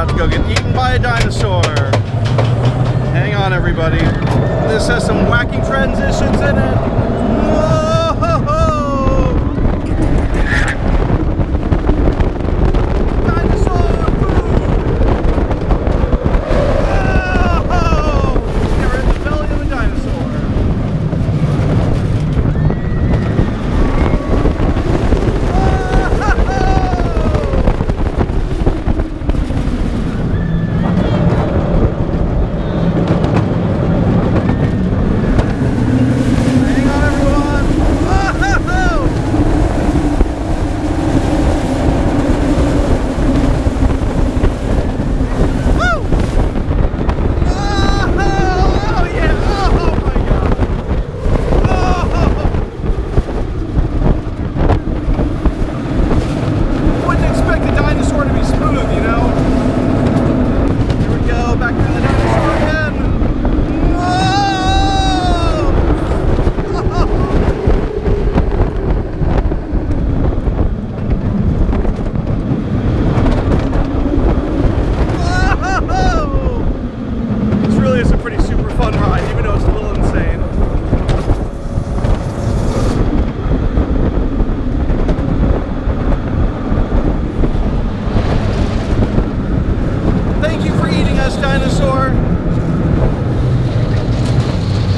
about to go get eaten by a dinosaur. Hang on, everybody. This has some wacky transitions in it. Whoa-ho-ho! Dinosaur! Whoa! They're in the belly of a dinosaur.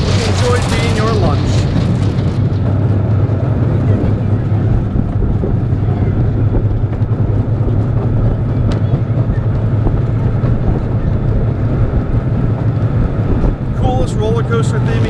We enjoyed being your lunch. Coolest roller coaster theme.